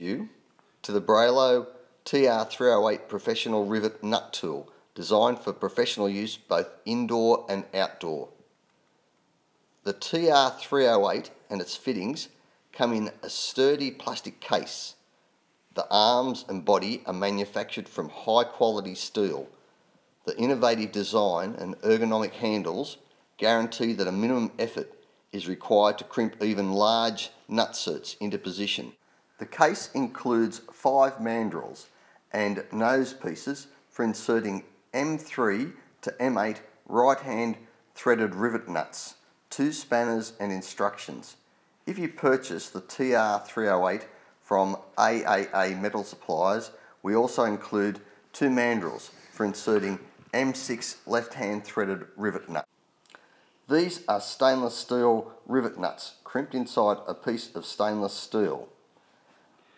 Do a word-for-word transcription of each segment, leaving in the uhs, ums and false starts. You to the Bralo T R three oh eight Professional Rivet Nut Tool, designed for professional use both indoor and outdoor. The T R three oh eight and its fittings come in a sturdy plastic case. The arms and body are manufactured from high quality steel. The innovative design and ergonomic handles guarantee that a minimum effort is required to crimp even large nutsets into position. The case includes five mandrels and nose pieces for inserting M three to M eight right-hand threaded rivet nuts, two spanners and instructions. If you purchase the T R three oh eight from triple A Metal Supplies, we also include two mandrels for inserting M six left-hand threaded rivet nuts. These are stainless steel rivet nuts crimped inside a piece of stainless steel.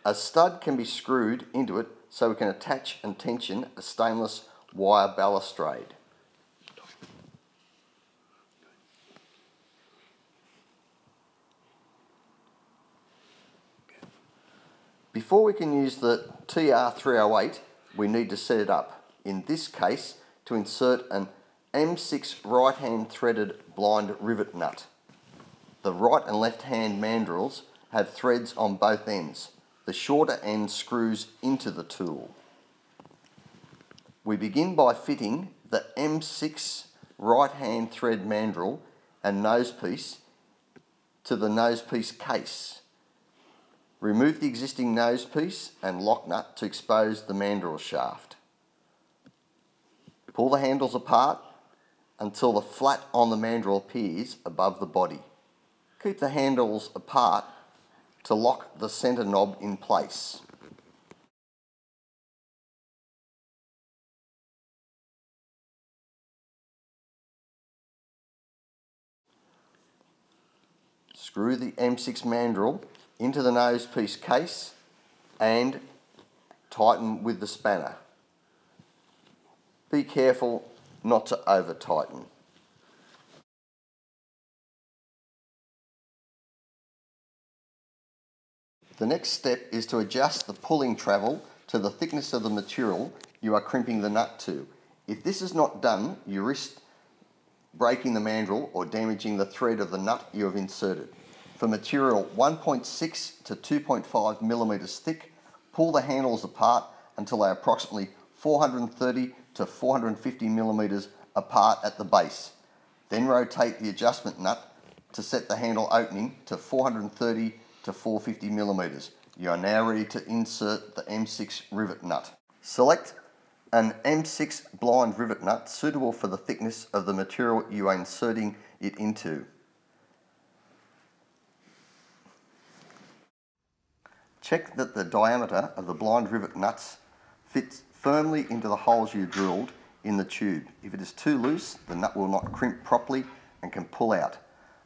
A stud can be screwed into it so we can attach and tension a stainless wire balustrade. Before we can use the T R three oh eight, we need to set it up. In this case, to insert an M six right-hand threaded blind rivet nut. The right and left-hand mandrels have threads on both ends. The shorter end screws into the tool. We begin by fitting the M six right hand thread mandrel and nosepiece to the nosepiece case. Remove the existing nosepiece and lock nut to expose the mandrel shaft. Pull the handles apart until the flat on the mandrel appears above the body. Keep the handles apart to lock the centre knob in place. Screw the M six mandrel into the nosepiece case and tighten with the spanner. Be careful not to over tighten. The next step is to adjust the pulling travel to the thickness of the material you are crimping the nut to. If this is not done, you risk breaking the mandrel or damaging the thread of the nut you have inserted. For material one point six to two point five millimeters thick, pull the handles apart until they are approximately four hundred thirty to four hundred fifty millimeters apart at the base. Then rotate the adjustment nut to set the handle opening to four hundred thirty to four hundred fifty millimeters. You are now ready to insert the M six rivet nut. Select an M six blind rivet nut suitable for the thickness of the material you are inserting it into. Check that the diameter of the blind rivet nuts fits firmly into the holes you drilled in the tube. If it is too loose, the nut will not crimp properly and can pull out.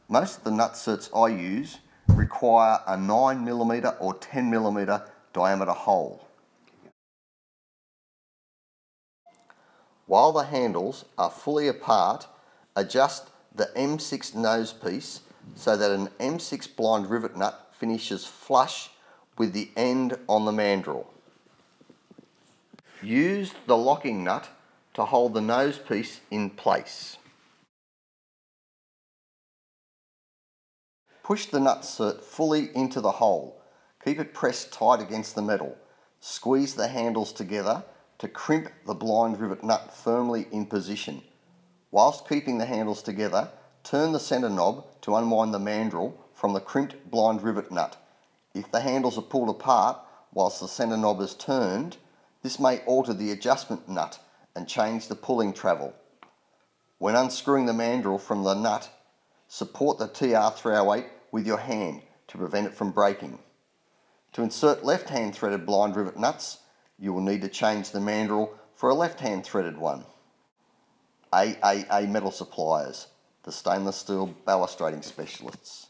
Most of the nutsets I use require a nine millimeter or ten millimeter diameter hole. While the handles are fully apart, adjust the M six nose piece so that an M six blind rivet nut finishes flush with the end on the mandrel. Use the locking nut to hold the nose piece in place. Push the nutset fully into the hole. Keep it pressed tight against the metal. Squeeze the handles together to crimp the blind rivet nut firmly in position. Whilst keeping the handles together, turn the centre knob to unwind the mandrel from the crimped blind rivet nut. If the handles are pulled apart whilst the centre knob is turned, this may alter the adjustment nut and change the pulling travel. When unscrewing the mandrel from the nut, support the T R three oh eight with your hand to prevent it from breaking. To insert left-hand threaded blind rivet nuts, you will need to change the mandrel for a left-hand threaded one. triple A Metal Suppliers, the stainless steel balustrading specialists.